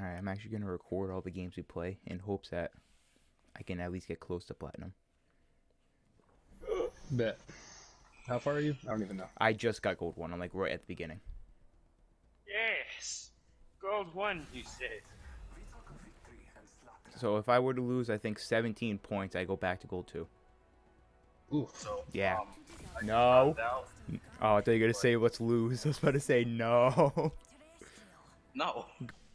Alright, I'm actually going to record all the games we play in hopes that I can at least get close to platinum. Bet. How far are you? I don't even know. I just got gold 1. I'm like right at the beginning. Yes! Gold 1, you said. So if I were to lose, I think 17 points, I go back to gold 2. Ooh. So, yeah. No. Oh, I thought you were going to say let's lose. I was about to say no. No.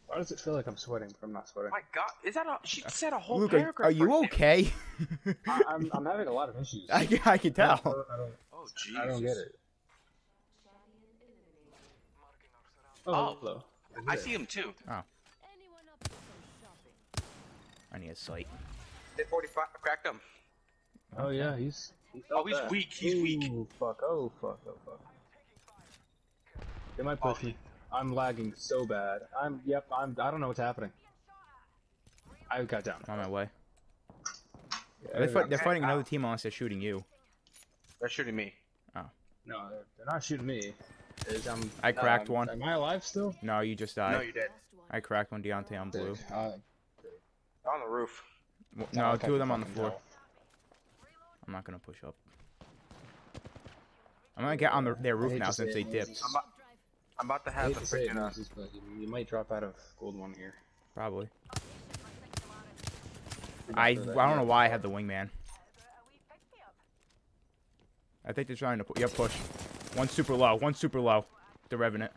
Why does it feel like I'm sweating, but I'm not sweating? Oh my God, is that a... She said a whole Luke, paragraph. Are you okay? I'm having a lot of issues. I can tell. Oh, jeez. I don't get it. Oh, hello. I see him too. Oh. I need a sight. Hit 45. I cracked him. Oh, yeah, he's oh, he's weak. He's weak. Ooh, fuck. Oh, fuck. Oh, fuck. They might push me. I'm lagging so bad. I don't know what's happening. I got down. On my way. Yeah, they're fighting another team unless they're shooting you. They're shooting me. Oh. No, they're not shooting me. I cracked one. Am I alive still? No, you just died. No, you did. I cracked one. Deontay on blue. On the roof. No, two of them on the floor. I'm not gonna push up. I'm gonna get on their roof now since they dipped. I'm about to have the freaking nonsense, but you might drop out of gold 1 here. Probably. I don't know why I had the wingman. I think they're trying to push. One's super low. One's super low. The revenant.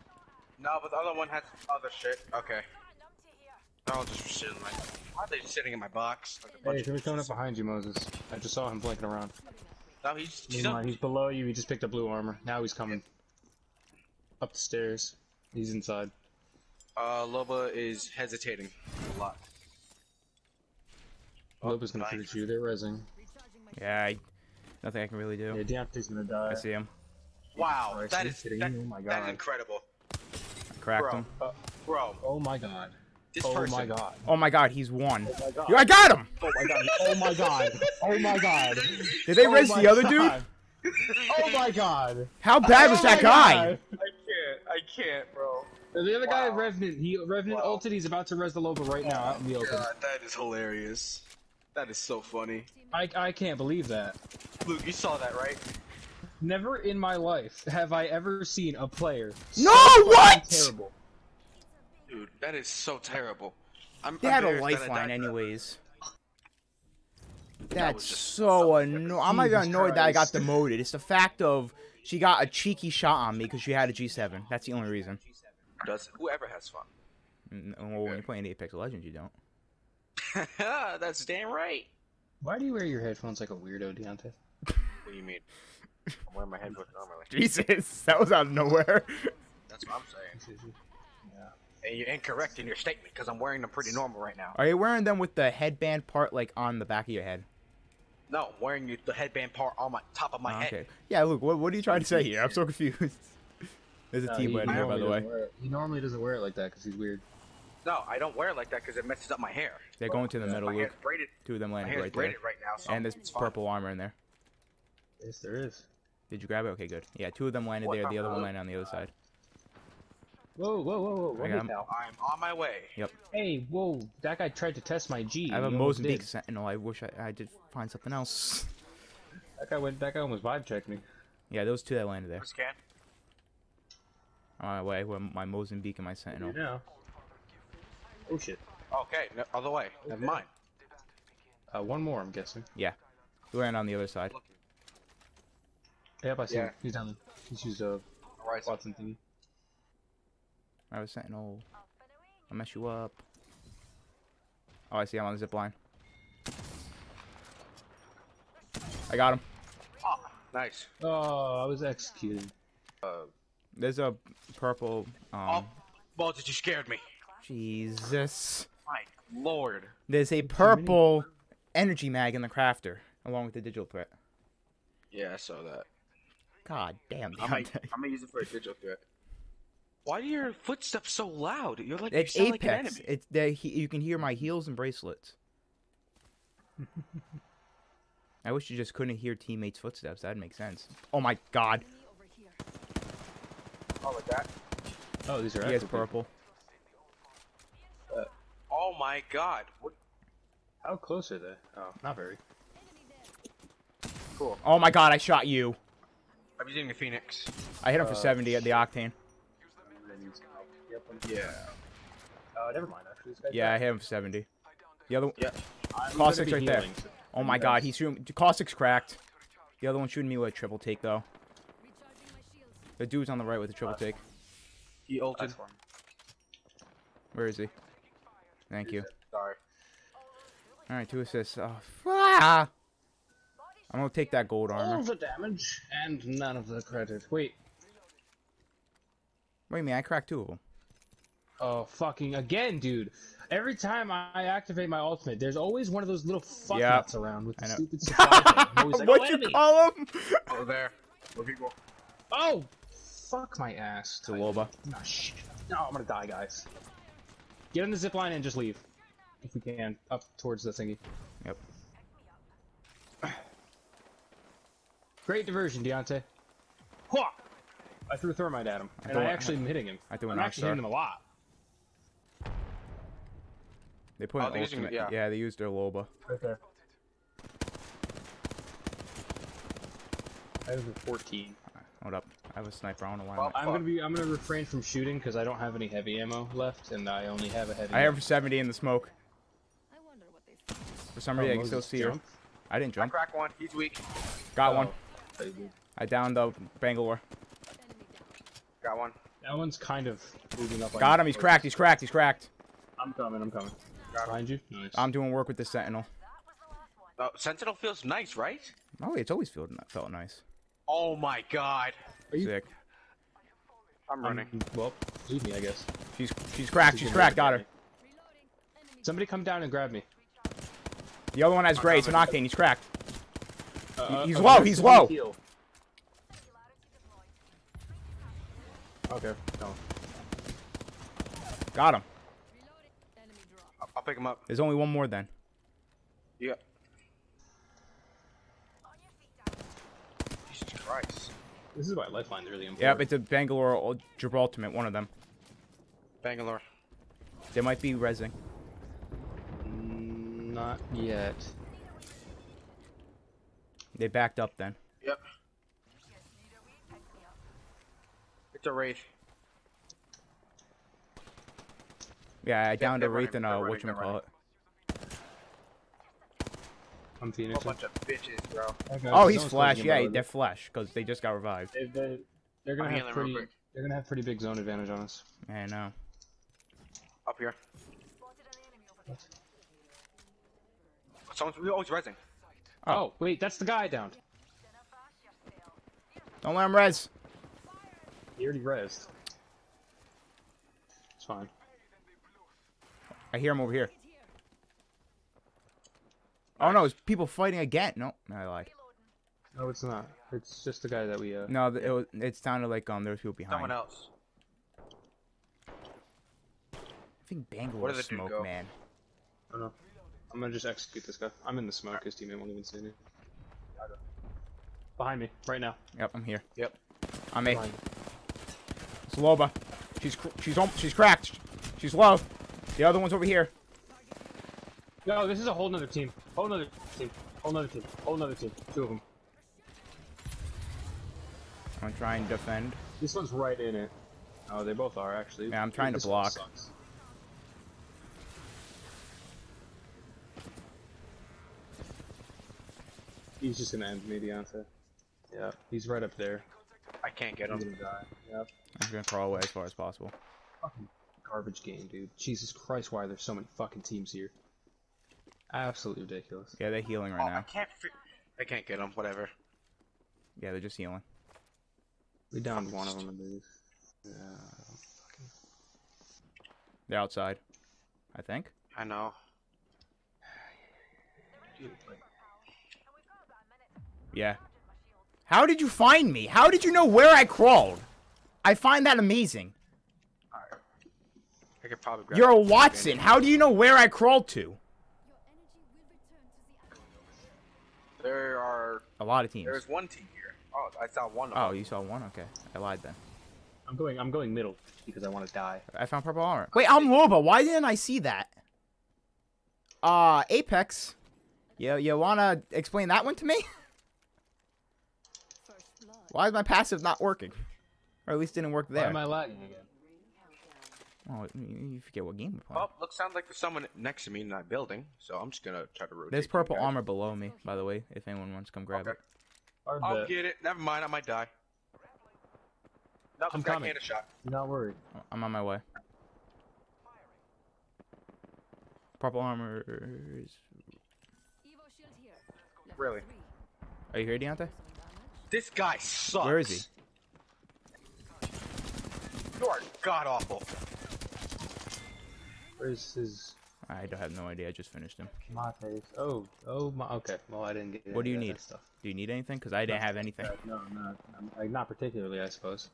No, but the other one has other shit. Okay. They're all just sitting like. Why are they sitting in my box? Like hey, he's coming up behind you, Moses. I just saw him blinking around. No, he's below you. He just picked up blue armor. Now he's coming. Yeah. Up the stairs. He's inside. Loba is hesitating a lot. Loba's gonna shoot you. They're rezzing. Yeah, nothing I can really do. Yeah, Deontay's gonna die. I see him. Wow, Christ, oh my God. That is incredible. I cracked him. Bro. Oh my God. This person. Oh my God, he's won. Oh my God. I got him! Oh my God. Oh my God. Oh my God. Did they res the other dude? Oh my God. How bad was that guy? God. I can't, bro. The other guy, Revenant, ulted, he's about to res the Loba right now out in the open. God, that is hilarious. That is so funny. I can't believe that. Luke, you saw that, right? Never in my life have I ever seen a player what? Terrible. Dude, that is so terrible. They had a lifeline anyways. That's so annoying. I'm not even annoyed that I got demoted. It's the fact of... She got a cheeky shot on me because she had a G7. That's the only reason. Does whoever has fun? Well, when you're playing Apex Legends, you don't. That's damn right. Why do you wear your headphones like a weirdo, Deontay? What do you mean? I wear my headphones normally. Jesus, that was out of nowhere. That's what I'm saying. Yeah. And you're incorrect in your statement because I'm wearing them pretty normal right now. Are you wearing them with the headband part like on the back of your head? No, wearing the headband part on my top of my head. Yeah, Luke, what are you trying to say here? I'm so confused. There's a team wedding here, by the way. He normally doesn't wear it like that because he's weird. No, I don't wear it like that because it messes up my hair. They're going to the middle, Luke. Two of them landed right there. Right now, so and there's purple armor in there. Yes, there is. Did you grab it? Okay, good. Yeah, two of them landed there. The other one landed on the other side. Whoa. I am on my way. Yep. Hey, whoa. That guy tried to test my G. I have a Mozambique Sentinel. I wish I did find something else. That guy almost vibe checked me. Yeah, those two that landed there. On my way, with my Mozambique and my Sentinel. Yeah. Oh, shit. Okay, no, other way. Never mind. One more, I'm guessing. Yeah. We ran on the other side. Yep, I see him. He's down there. He's used a Wattson thingy. I was Sentinel. I'll mess you up. Oh, I see him on the zipline. I got him. Oh, nice. Oh, I was executed. There's a purple. Well, you scared me. Jesus. My Lord. There's a purple energy mag in the crafter, along with the digital threat. Yeah, I saw that. God damn. I'm gonna use it for a digital threat. Why are your footsteps so loud? You're like it's Apex. Like an enemy. It's you can hear my heels and bracelets. I wish you just couldn't hear teammates' footsteps. That'd make sense. Oh my God! Oh, like that. Oh, these are. He has purple. Oh my god. What? How close are they? Oh, not very. Cool. Oh my god, I shot you. I'm using the Phoenix. I hit him for 70 at the Octane. Yeah. Oh, never mind. Actually, this guy I hit him for 70. The other one. Yeah. Caustic's right there. So oh my god, he's shooting. Caustic's cracked. The other one's shooting me with a triple take, though. The dude's on the right with a triple take. He ulted. Where is he? Thank you. Sorry. Alright, 2 assists. Oh, fuck. I'm gonna take that gold armor. All of the damage and none of the credit. Wait. Wait a minute, I cracked 2 of them. Oh, fucking again, dude. Every time I activate my ultimate, there's always one of those little fucknuts around with the stupid supply thing. Like, what'd you call him? Over there. Where people. Oh! Fuck my ass. To Loba. No, shit. No, I'm gonna die, guys. Get in the zipline and just leave. If we can. Up towards the thingy. Yep. Great diversion, Deontay. Hwah! I threw thermite at him, and I actually am hitting him. I'm actually hitting him a lot. They put an ultimate. Yeah, they used their Loba. Right there. I have a 14. Hold up. I have a sniper. I don't know why. Well, I'm gonna refrain from shooting because I don't have any heavy ammo left, and I only have a heavy. I have for 70 in the smoke. I wonder what they. For some reason, I can still see her. I didn't jump. I cracked one. He's weak. Got one. I downed the Bangalore. Got one. That one's kind of moving up. Got him. He's cracked. He's cracked. He's cracked. I'm coming. I'm coming. Behind you. Nice. I'm doing work with the Sentinel. Oh, Sentinel feels nice, right? Oh, it's always felt nice. Oh my god. Are you sick? I'm running. Well, leave me, I guess. She's cracked. She's cracked. Got her. Somebody come down and grab me. The other one has Wraith and Octane. He's cracked. He's low. He's low. Heal. Okay. No. Got him. I'll pick him up. There's only one more then. Yeah. Jesus Christ. This is why lifelines really important. Yep, it's a Bangalore or Gibraltar, one of them. Bangalore. They might be rezzing. Not yet. They backed up then. Yep. It's a Wraith. Yeah, I downed a Wraith and whatchamacallit. I'm Phoenix. A bunch of bitches, bro. Okay, oh, he's flash. Yeah, they're flash because they just got revived. They're gonna have pretty. They're gonna have pretty big zone advantage on us. I know. Up here. What? Someone's rezzing. Oh, wait, that's the guy down. Don't let him res. He already rezzed. It's fine. I hear him over here. Oh no, it's people fighting again. No, I lied. No, it's not. It's just the guy that we. No, it sounded like there was people behind. Someone else. I think Bangalore smoke, man. I don't know. I'm gonna just execute this guy. I'm in the smoke. His teammate won't even see me. Behind me, right now. Yep, I'm here. Yep. I'm A. It's Loba. She's cracked. She's low. The other one's over here. No, this is a whole nother team. Whole nother team. Whole nother team. Whole nother team. 2 of them. I'm gonna try and defend. This one's right in it. Oh, they both are actually. Yeah, I'm trying to block. He's just gonna end me, Deontay. Yeah, he's right up there. I can't get him. Yep. I'm gonna crawl away as far as possible. Fucking garbage game, dude. Jesus Christ, why are there so many fucking teams here? Absolutely ridiculous. Yeah, they're healing right now. I can't get them. Whatever. Yeah, they're just healing. We downed one of them, I believe. Yeah. They're outside. I think. I know. Dude, like... Yeah. How did you find me? How did you know where I crawled? I find that amazing. Alright. I could probably grab. You're a Wattson. How do you know where I crawled to? There are a lot of teams. There's one team here. Oh, I saw one of them. Oh, you saw one? Okay. I lied then. I'm going middle because I want to die. I found purple armor. Wait, I'm Loba. Why didn't I see that? Apex, you wanna explain that one to me? Why is my passive not working? Or at least didn't work there. Why am I lagging again? Oh, you forget what game we're playing. Well, looks like there's someone next to me in that building, so I'm just gonna try to rotate. There's purple armor below me, by the way, if anyone wants to come grab it. I'll get it. Never mind, I might die. Nope, I'm coming. A shot. Not worried. I'm on my way. Purple armor is... Really? Are you here, Deontay? This guy sucks. Where is he? You are god-awful. Where's his... I don't have no idea. I just finished him. My face. Oh, oh my. Okay. Well, I didn't get. What do you need? Stuff. Do you need anything? Because I didn't have anything. No, no, like not particularly, I suppose.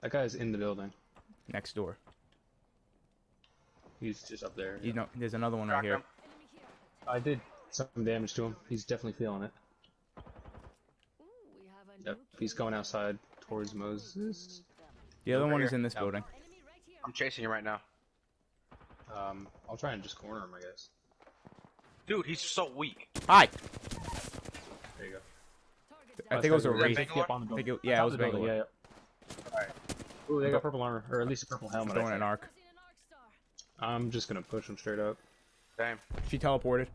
That guy's in the building. Next door. He's just up there. You know, there's another one right here. I did some damage to him. He's definitely feeling it. Yep, he's going outside towards Moses. The other one is in this building. I'm chasing him right now. I'll try and just corner him, I guess. Dude, he's so weak. Hi! There you go. I think it was a Wraith. Yeah, it was Bangalore. Yeah, yeah. Alright. Ooh, they got purple armor, or at least a purple helmet. I'm throwing an arc. I'm just gonna push him straight up. Damn. She teleported.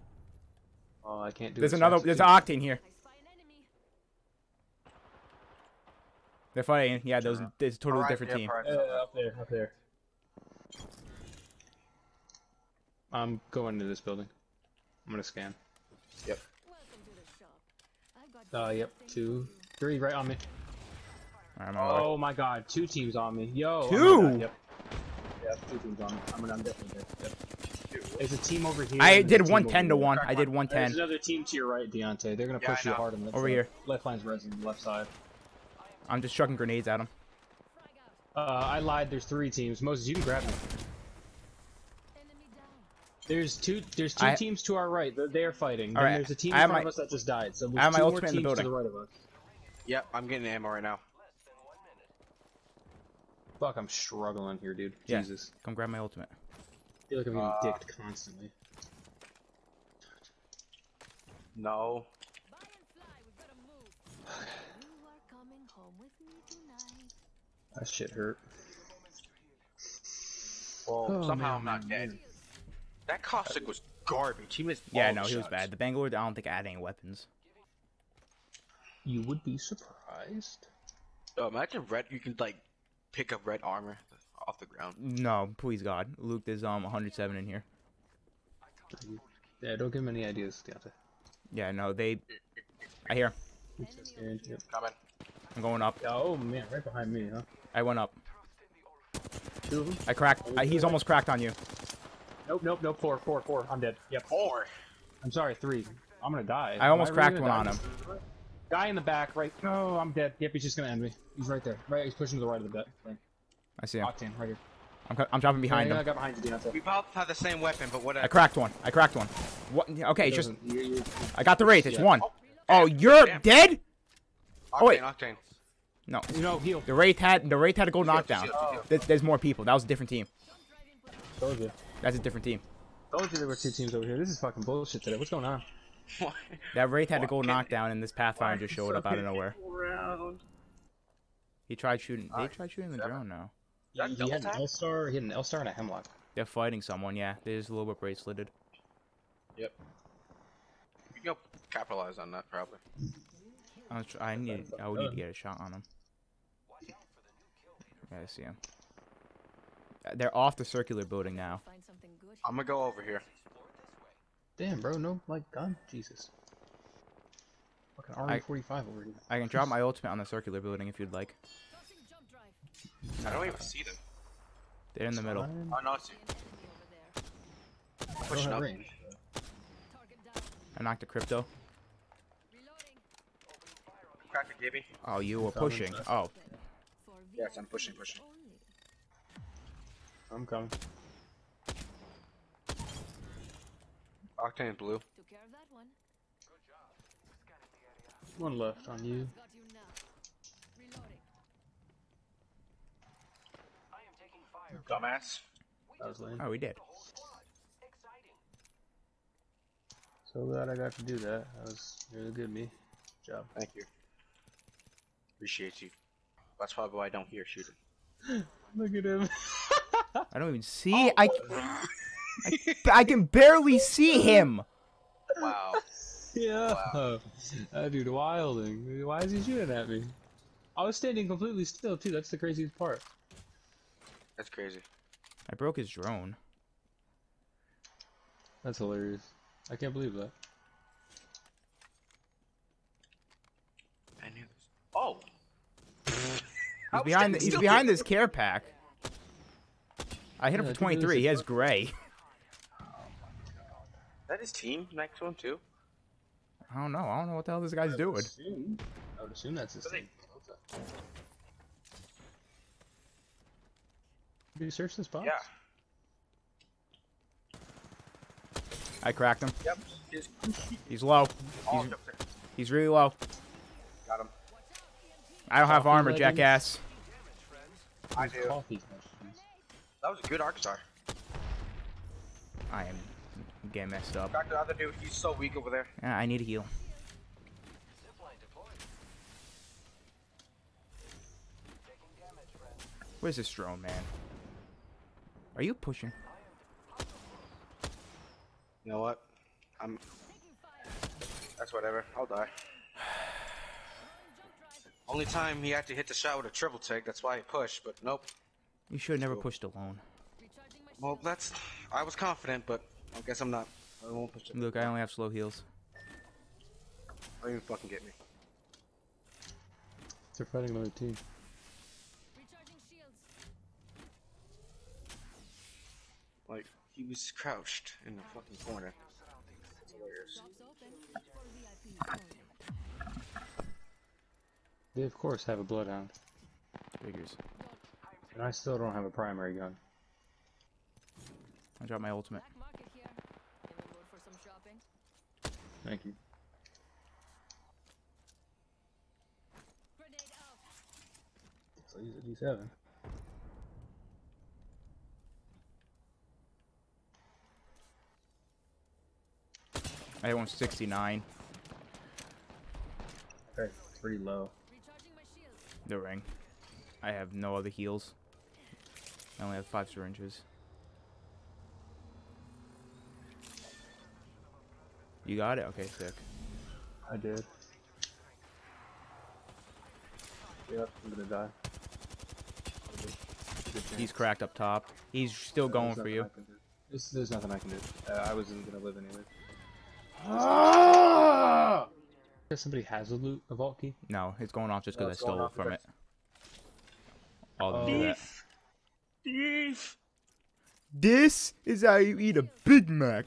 Oh, I can't do it. There's another, there's an Octane here. They're fighting. Yeah, those, there's a totally different team. Yeah, up there, up there. I'm going to this building. I'm gonna scan. Yep. Yep. 2, 3, right on me. Oh my god, 2 teams on me. Yo. 2. Oh, yep. Yeah, 2 teams on me. I'm definitely dead. Yep. There's a team over here. I did 110 to 1. I did 110. There's another team to your right, Deontay. They're gonna push you hard on this. Over here. Left line's resin, left side. I'm just chucking grenades at him. I lied. There's 3 teams. Moses, you can grab me. There's two teams to our right. They're fighting. Then there's a team in front of us that just died. So there's 2 more teams in the building to the right of us. Yep, I'm getting ammo right now. Fuck, I'm struggling here, dude. Yeah. Jesus. Come grab my ultimate. I feel like I'm getting dicked constantly. No. That shit hurt. Well, somehow I'm not dead. That Caustic was garbage. He missed all shots. He was bad. The Bangalore, I don't think I had any weapons. You would be surprised. Oh, imagine red. You can like pick up red armor off the ground. No, please God, Luke. There's 107 in here. Yeah, don't give him any ideas, Deontay. Yeah, no, they. I hear. Coming. I'm going up. Oh man, right behind me, huh? I went up. 2 of them. I cracked. He's almost cracked on you. Nope, nope, nope. 4, 4, 4. I'm dead. Yeah, 4. I'm sorry, 3. I'm gonna die. I almost cracked one on him. Guy in the back, right? Oh, I'm dead. Yep, he's just gonna end me. He's right there. Right, he's pushing to the right of the bed. I see him. Octane, right here. I'm dropping behind him. I got behind you, Deontay. We both have the same weapon, but whatever. I cracked one. I cracked one. What? Okay, just. I got the Wraith. It's 1. Oh, you're dead. Octane, Octane. No. No heal. The Wraith had a gold knockdown. There's more people. That was a different team. Told you. That's a different team. Told you there were 2 teams over here. This is fucking bullshit today. What's going on? Why? That Wraith had a gold knockdown, and this Pathfinder just showed up out of nowhere. He tried shooting. They tried shooting the drone now. He had an L-Star. He had an L-Star and a Hemlock. They're fighting someone. Yeah, there's Loba braceleted. Yep. You can go capitalize on that probably. I would need to get a shot on him. Yeah, I see him. They're off the circular building now. I'm gonna go over here. Damn, bro, no, like, gun, Jesus. Fucking RM45 over here. I can drop my ultimate on the circular building if you'd like. I don't even see them. They're in the middle. Oh, no, it's you. I'm pushing up. Range, I knocked a Crypto. Crack a Gibby. Oh, you were pushing. Oh. Yes, I'm pushing. I'm coming. Octane blue. Took care of that one. Good job. 1 left on you. Dumbass. That was lame. Oh, we did. So glad I got to do that. That was really good, me. Good job. Thank you. Appreciate you. That's probably why I don't hear shooting. Look at him. I don't even see. Oh. I can barely see him. Wow. Yeah. Wow. That dude wilding. Why is he shooting at me? I was standing completely still too. That's the craziest part. That's crazy. I broke his drone. That's hilarious. I can't believe that. I knew this. Oh. He's behind this care pack. I hit him for 23. He has gray. Oh my God. Is that his team next to him too? I don't know. I don't know what the hell this guy's doing. I would assume that's his team. Okay. Did you search this box? Yeah. I cracked him. Yep. He's low. He's really low. Got him. I don't have armor, jackass. I do. That was a good arc star. I am getting messed up. Crack the other dude. He's so weak over there. I need a heal. Where's this drone, man? Are you pushing? You know what? That's whatever. I'll die. Only time he had to hit the shot with a triple take. That's why he pushed, but nope. You should have never pushed alone. Well, that's... I was confident, but I guess I'm not. I won't push it. Look, I only have slow heals. Don't even fucking get me. They're fighting another team. Like, he was crouched in the fucking corner. That's hilarious. They, of course, have a Bloodhound. Figures. And I still don't have a primary gun. I dropped my ultimate. Thank you. So he's a G7. I hit 169. Okay, pretty low. The ring. I have no other heals. I only have 5 syringes. You got it? Okay, sick. I did. Yep, I'm gonna die. He's cracked up top. He's still going for you. There's nothing I can do. I wasn't gonna live anyway. Ah! Somebody has a loot, a vault key? No, it's going off just because I stole it from it. Thief! This is how you eat a Big Mac.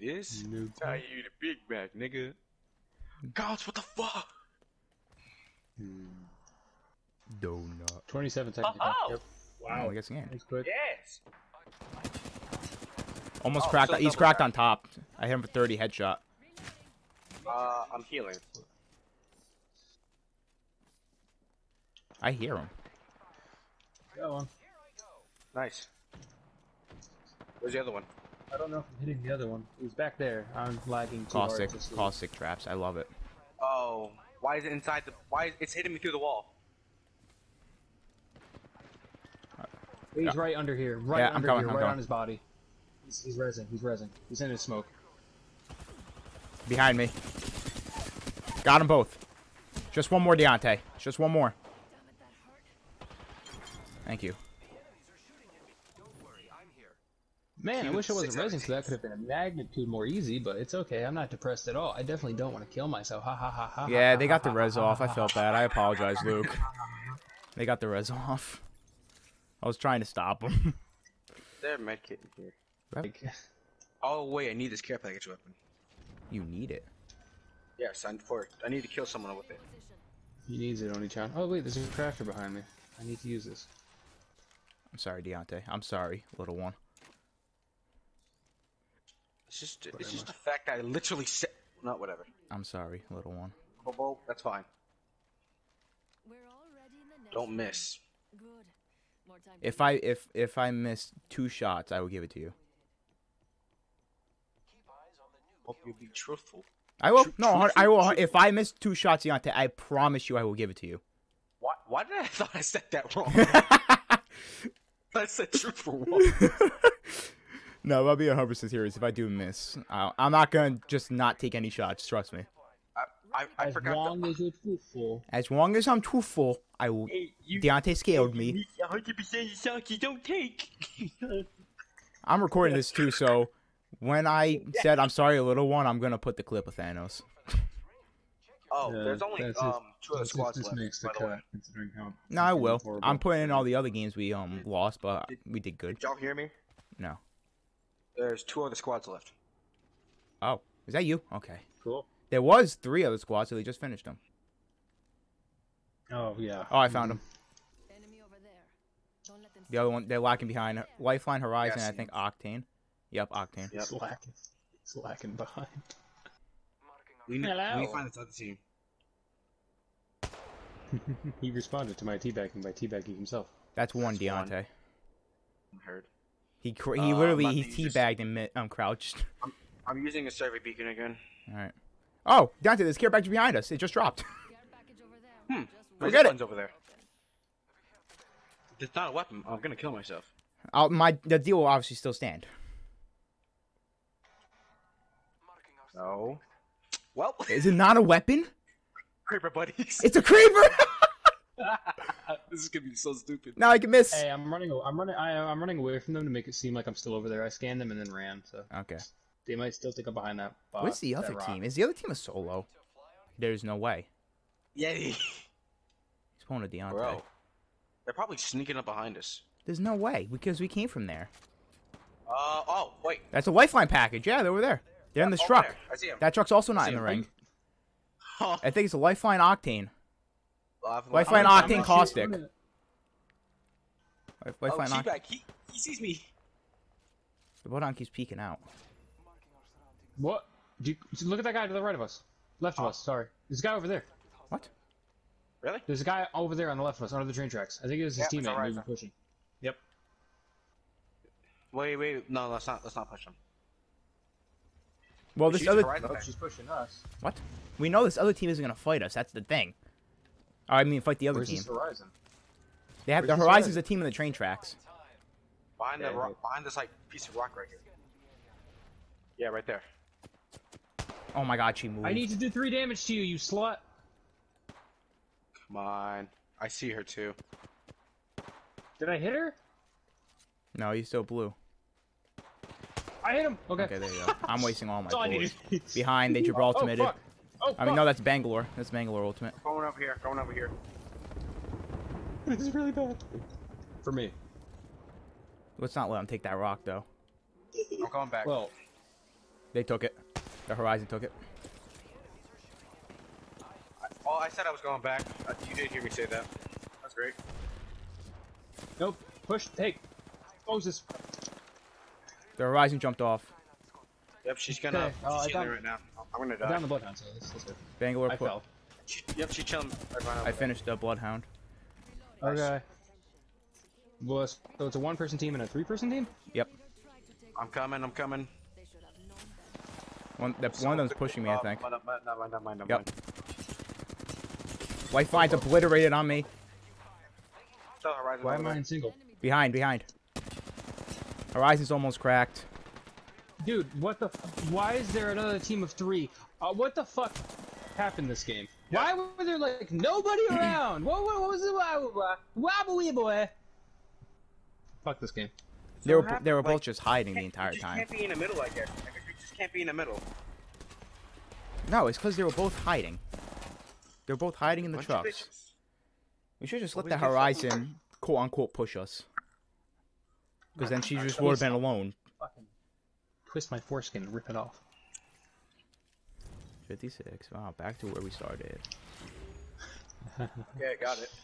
This is how you eat a Big Mac, nigga. Gods, what the fuck? Donut. 27 seconds. Oh! Yep. Wow, I guess again. Yes! Almost cracked. He's cracked on top. I hit him for 30 headshot. I'm healing. I hear him. Got one. Nice. Where's the other one? I don't know if I'm hitting the other one. He's back there. I'm lagging too hard. Caustic traps. I love it. Oh, why is it inside the? It's hitting me through the wall? He's right under here. Right under here. Right on his body. He's rezzing. He's rezzing. He's in his smoke. Behind me. Got him both. Just one more, Deontay. Just one more. Thank you. Man, I wish I wasn't rezzing, so that could have been a magnitude more easy, but it's okay. I'm not depressed at all. I definitely don't want to kill myself. Ha ha ha ha. Yeah, they got the res off. I felt bad. I apologize, Luke. They got the res off. I was trying to stop them. They're medkit in here. Like, oh wait, I need this care package weapon. You need it? Yes, I need to kill someone with it. He needs it, Oni-chan. Oh wait, there's a crafter behind me. I need to use this. I'm sorry, Deontay. I'm sorry, little one. It's just the fact that I literally said not whatever. I'm sorry, little one. Oh, that's fine. We're already in the next Don't miss. Good. More time if I missed 2 shots, I would give it to you. hope you'll be truthful. I will. I will. If I miss 2 shots, Deontay, I promise you I will give it to you. Why did I thought I said that wrong? I said truthful. No, I'll be 100% serious. If I do miss, I'm not going to just not take any shots. Trust me. I forgot. As long as you're truthful. As long as I'm truthful, I will. Hey, Deontay scaled me. 100% shots you don't take. I'm recording this too, so when I said I'm sorry, little one, I'm going to put the clip of Thanos. Oh, yeah, there's only 2 other squads left, makes the by cut, the way. No, I will. Horrible. I'm putting in all the other games we lost, but we did good. Did y'all hear me? No. There's 2 other squads left. Oh, is that you? Okay. Cool. There was 3 other squads, so they just finished them. Oh, yeah. Oh, I found them. Enemy over there. Don't let them the other one, they're lacking behind. Lifeline, Horizon, yes, I think Octane. Yep, Octane. Yep. It's lacking behind. We need to find this other team. He responded to my teabagging by teabagging himself. That's one, Deontay. I heard. He literally teabagged and crouched. I'm using a survey beacon again. All right. Oh, Deontay, there's care package behind us. It just dropped. Hmm. Forget it. Over there. It's not a weapon. I'm gonna kill myself. The deal will obviously still stand. No. Well, is it not a weapon? Creeper buddies. It's a creeper. This is gonna be so stupid. Now I can miss. Hey, I'm running away from them to make it seem like I'm still over there. I scanned them and then ran. So okay, they might still think I'm behind that. What's the other team? Is the other team a solo? There's no way. Yeah. He's pulling a Deontay. Bro, they're probably sneaking up behind us. There's no way because we came from there. Oh wait. That's a lifeline package. Yeah, they were there. They're in this truck. There. I see him. That truck's also not in the ring. I think it's a Lifeline Octane. Lifeline Octane Caustic. Lifeline Octane. He sees me. The Bloodhound keeps peeking out. What? Look at that guy to the right of us. Left of us, sorry. There's a guy over there. What? Really? There's a guy over there on the left of us, under the train tracks. I think it was his teammate who was pushing. Yep. Wait. No, let's not push him. Well, this other she's pushing us. What? We know this other team isn't gonna fight us. That's the thing. I mean, fight the other team. Where's this Horizon? They have the Horizon's a team in the train tracks. Behind the rock, behind this like piece of rock right here. Yeah, right there. Oh my God, she moved. I need to do 3 damage to you, you slut. Come on, I see her too. Did I hit her? No, you still blew. I hit him. Okay, there you go. I'm wasting all my bullets. Behind, they Gibraltar ultimated. I mean, no, that's Bangalore. That's Bangalore ultimate. Going over here. Going over here. This is really bad. For me. Let's not let them take that rock, though. I'm going back. Well, they took it. The Horizon took it. Well, I said I was going back. You did hear me say that. That's great. Nope. Push. Take. Close this. The Horizon jumped off. Yep, she's gonna. Okay. She's down, right now. I'm gonna die. I'm down the Bloodhound, so let's go. Bangalore fell. Yep, she's chilling. I finished the Bloodhound. Okay. Well, so it's a 1-person team and a 3-person team? Yep. I'm coming. One of them's pushing me, I think. Not mine. White Fine's obliterated on me. Why am I in single? Behind. Horizon's almost cracked. Dude, what the f why is there another team of 3? What the fuck happened this game? Yep. Why were there, like, nobody around? what was it? Wobbly boy. Fuck this game. They were both just hiding the entire time. You just can't be in the middle, I guess. Like, you just can't be in the middle. No, it's because they were both hiding. They were both hiding in the trucks. We should just let the Horizon, quote-unquote, push us. Because then she just would have been alone. Fucking twist my foreskin and rip it off. 56. Wow, back to where we started. Okay, I got it.